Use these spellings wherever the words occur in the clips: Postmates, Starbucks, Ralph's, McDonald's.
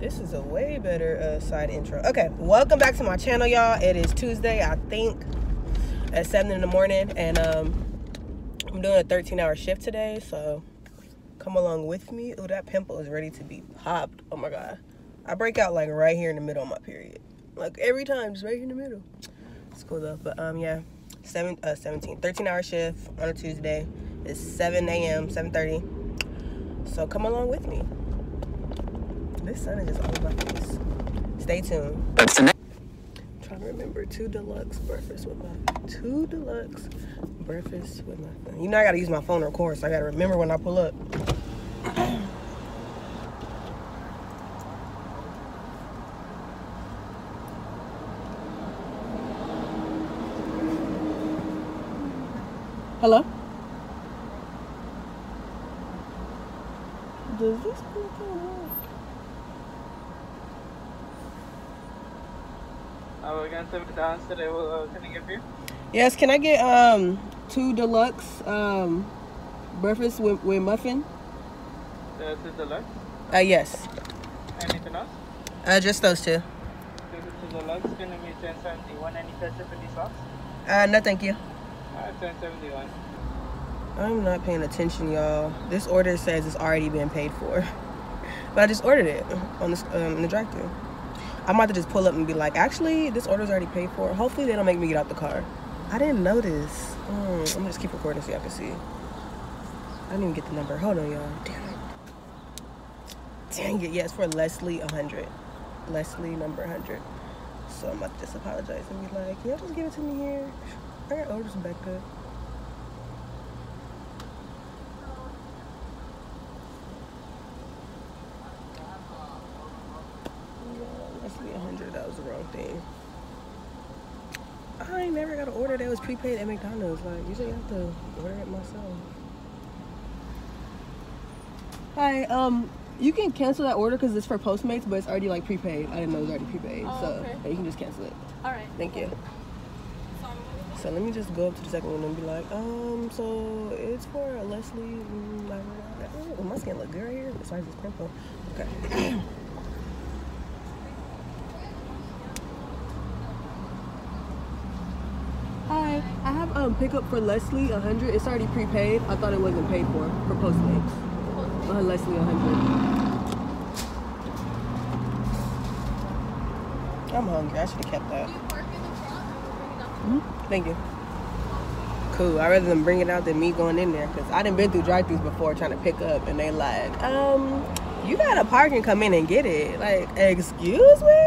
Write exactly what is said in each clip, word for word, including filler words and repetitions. This is a way better uh, side intro. Okay, welcome back to my channel, y'all. It is Tuesday, I think, at seven in the morning, and um, I'm doing a thirteen hour shift today, so come along with me. Oh, that pimple is ready to be popped. Oh my God. I break out like right here in the middle of my period. Like every time, just right here in the middle. It's cool though, but um, yeah, seven, uh, seventeen, thirteen hour shift on a Tuesday. It's seven A M, seven thirty. So come along with me. This sun is just all about this. Stay tuned. I'm trying to remember two deluxe breakfast with my two deluxe breakfast with my phone. You know I gotta use my phone to record, so I gotta remember when I pull up. Hello? Does this work? Are we going to the dance today? What can I get for you? Yes, can I get um two deluxe um breakfast with, with muffin? Uh, two deluxe? Uh, yes. Anything else? Uh, just those two. Two deluxe, going to be ten seventy-one. Any ketchup and sauce? Uh, no, thank you. Uh, ten seventy-one. I'm not paying attention, y'all. This order says it's already been paid for, but I just ordered it on the, um, in the drive-thru. I'm about to just pull up and be like, actually, this order's already paid for. Hopefully, they don't make me get out the car. I didn't notice. Mm, I'm gonna just keep recording so y'all can see. I didn't even get the number. Hold on, y'all. Damn it. Dang it. Yes, yeah, for Leslie one hundred. Leslie number one hundred. So I'm about to just apologize and be like, y'all just give it to me here. I gotta order some back up. Thing. I never got an order that was prepaid at McDonald's. Like, usually I have to order it myself. Hi, um, you can cancel that order because it's for Postmates, but it's already like prepaid. I didn't know it was already prepaid, oh, so okay. Yeah, you can just cancel it. All right. Thank cool. you. So let me just go up to the second one and be like, um, so it's for Leslie. Like, oh, my skin look good right here. Besides this pimple. Okay. I have um pickup for Leslie one hundred. It's already prepaid. I thought it wasn't paid for for Postmates. Uh, Leslie one hundred. I'm hungry. I should have kept that. Mm-hmm. Thank you. Cool. I'd rather them bring it out than me going in there because I done been through drive-thrus before trying to pick up and they like, um, you gotta park and come in and get it. Like, excuse me?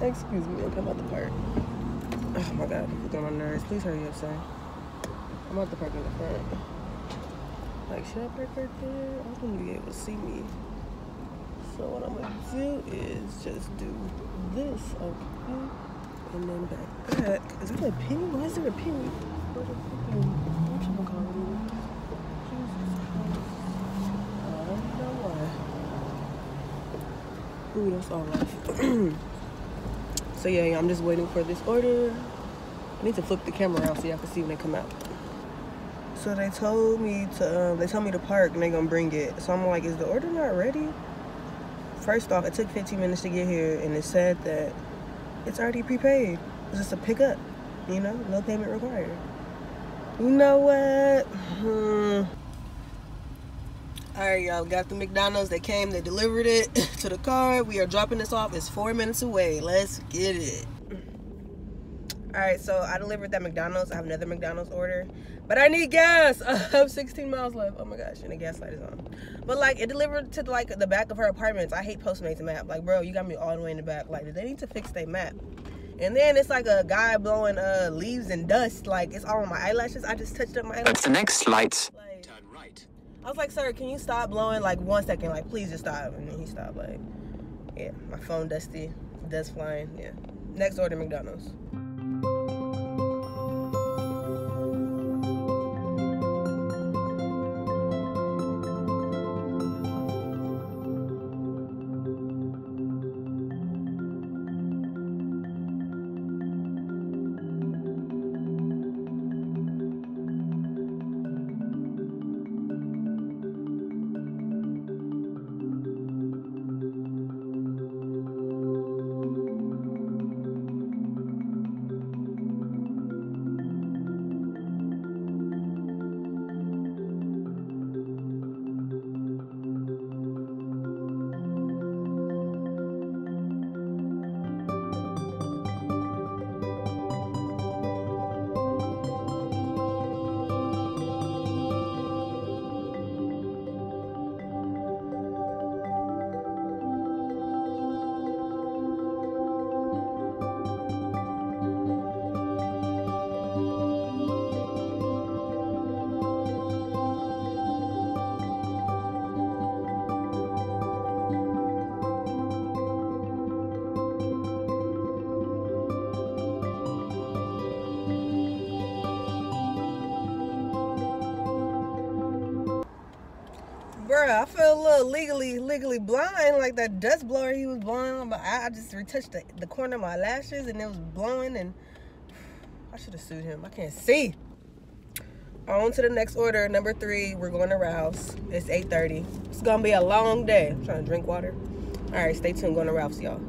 Excuse me. Come out the park. Oh my God, people getting on my nerves. Please hurry up, sir. I'm about to park in the front. Like, should I park right there? I don't even be able to see me. So what I'm gonna do is just do this, okay? And then back back. Is that a penny? Why is there a penny? What a freaking whatchamacallit? Jesus Christ. I don't know why. Ooh, that's all right. So yeah, yeah, I'm just waiting for this order. I need to flip the camera around so y'all can see when they come out. So they told me to, um, they told me to park and they gonna bring it. So I'm like, is the order not ready? First off, it took fifteen minutes to get here and it said that it's already prepaid. It's just a pickup, you know, no payment required. You know what? Hmm. All right, y'all, got the McDonald's. They came, they delivered it to the car. We are dropping this off. It's four minutes away. Let's get it. All right, so I delivered that McDonald's. I have another McDonald's order, but I need gas. I have sixteen miles left. Oh my gosh, and the gas light is on. But like, it delivered to like the back of her apartments. I hate Postmates map. Like, bro, you got me all the way in the back. Like, they need to fix their map. And then it's like a guy blowing uh, leaves and dust. Like, it's all on my eyelashes. I just touched up my eyelashes. That's the next light. Like, turn right. I was like, sir, can you stop blowing? Like, one second. Like, please just stop. And then he stopped. Like, yeah, my phone dusty. Dust flying. Yeah. Next order, McDonald's. girl, I feel a little legally legally blind, like that dust blower he was blowing on. But I, I just retouched the, the corner of my lashes and it was blowing, and I should have sued him. I can't see. On to the next order, number three. We're going to Ralph's. It's eight thirty. It's gonna be a long day. I'm trying to drink water. All right, stay tuned. Going to Ralph's, y'all.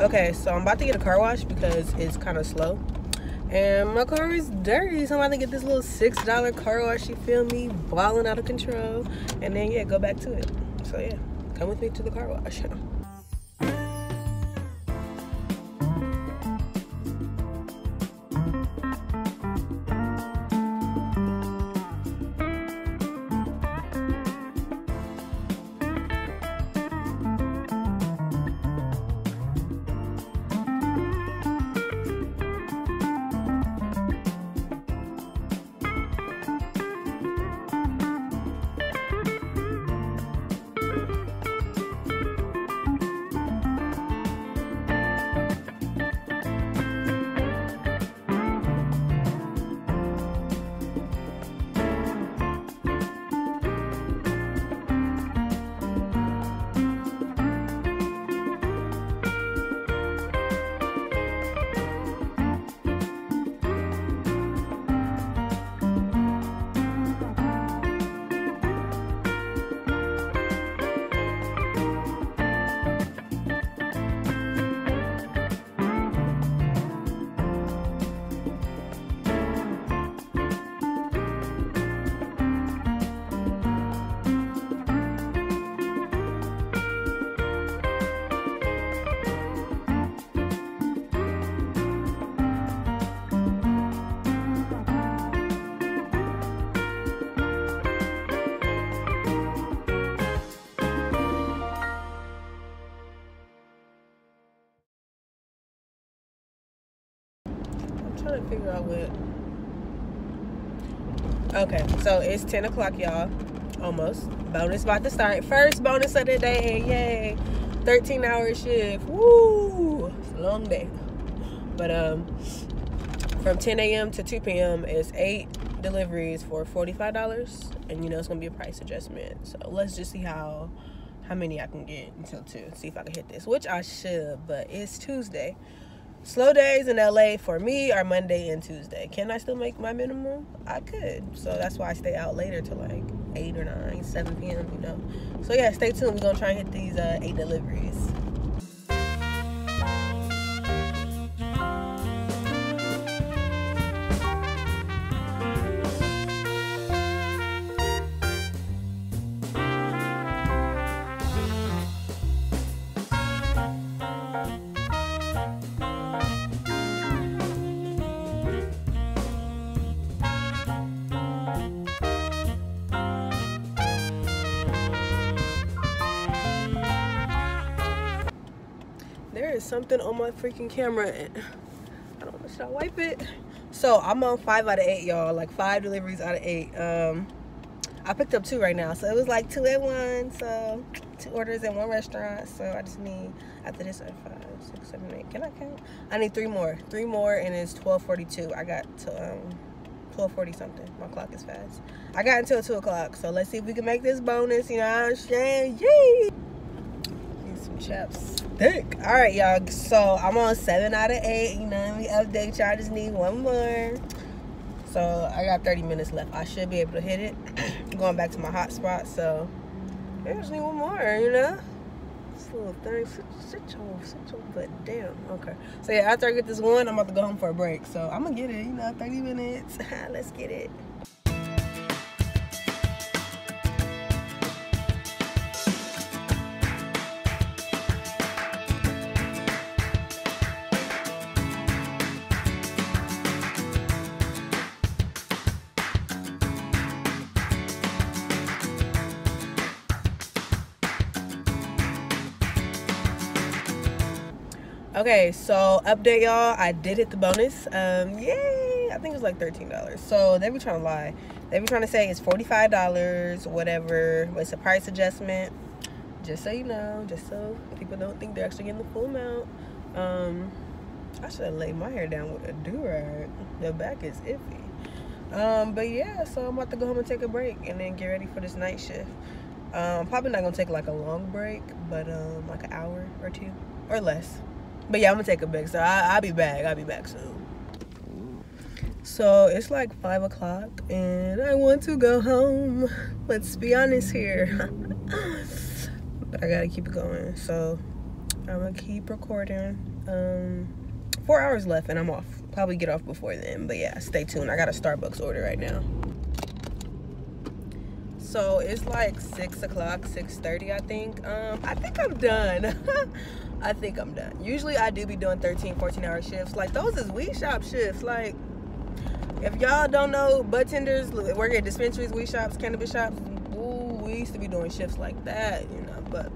Okay, so I'm about to get a car wash because it's kind of slow and my car is dirty, so I'm about to get this little six dollar car wash, you feel me, balling out of control, and then yeah, go back to it. So yeah, come with me to the car wash. Trying to figure out what. Okay, so it's ten o'clock, y'all. Almost. Bonus about to start. First bonus of the day. Yay. thirteen hour shift. Woo. It's a long day. But um, from ten A M to two P M is eight deliveries for forty-five dollars. And you know it's going to be a price adjustment. So let's just see how how many I can get until two. See if I can hit this, which I should, but it's Tuesday. Slow days in L A for me are Monday and Tuesday. Can I still make my minimum? I could. So that's why I stay out later till like eight or nine, seven p m, you know. So yeah, stay tuned. We're going to try and hit these uh, eight deliveries. Something on my freaking camera and I don't know, should I wipe it? So I'm on five out of eight, y'all, like five deliveries out of eight. um I picked up two right now, so it was like two at one, so two orders in one restaurant. So I just need, after this, like five, six, seven, eight, can I count? I need three more three more and it's twelve forty-two. I got to um twelve forty something. My clock is fast. I got until two o'clock, so let's see if we can make this bonus, you know what I'm saying? Yay! Some chaps thick. All right, y'all, so I'm on seven out of eight, you know, we update y'all. I just need one more, so I got thirty minutes left. I should be able to hit it. I'm going back to my hotspot, so I just need one more, you know. This little thing, sit your, sit your butt down. Okay, so yeah, after I get this one, I'm about to go home for a break, so I'm gonna get it, you know, thirty minutes. Let's get it. Okay, so update, y'all, I did hit the bonus. Um yay, I think it was like thirteen dollars. So they be trying to lie, they be trying to say it's forty-five dollars, whatever, but it's a price adjustment, just so you know, just so people don't think they're actually getting the full amount. um I should have laid my hair down with a do-rag. The back is iffy. Um but yeah, so I'm about to go home and take a break and then get ready for this night shift. um probably not gonna take like a long break, but um like an hour or two or less. But yeah, I'm gonna take a break, so I, I'll be back. I'll be back soon. So it's like five o'clock, and I want to go home. Let's be honest here. But I gotta keep it going, so I'm gonna keep recording. Um, four hours left, and I'm off. Probably get off before then. But yeah, stay tuned. I got a Starbucks order right now. So it's like six o'clock, six thirty, I think. Um, I think I'm done. I think I'm done. Usually I do be doing thirteen, fourteen hour shifts. Like, those is weed shop shifts. Like, if y'all don't know, bartenders work at dispensaries, weed shops, cannabis shops. Ooh, we used to be doing shifts like that, you know. But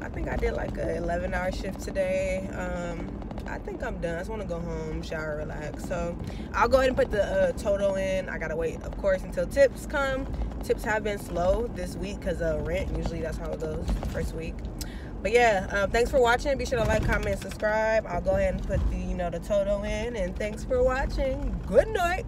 I think I did like an eleven hour shift today. Um, I think I'm done. I just want to go home, shower, relax. So I'll go ahead and put the uh, total in. I got to wait, of course, until tips come. Tips have been slow this week because of rent. Usually that's how it goes first week. But yeah, um, thanks for watching. Be sure to like, comment, and subscribe. I'll go ahead and put the, you know, the total in. And thanks for watching. Good night.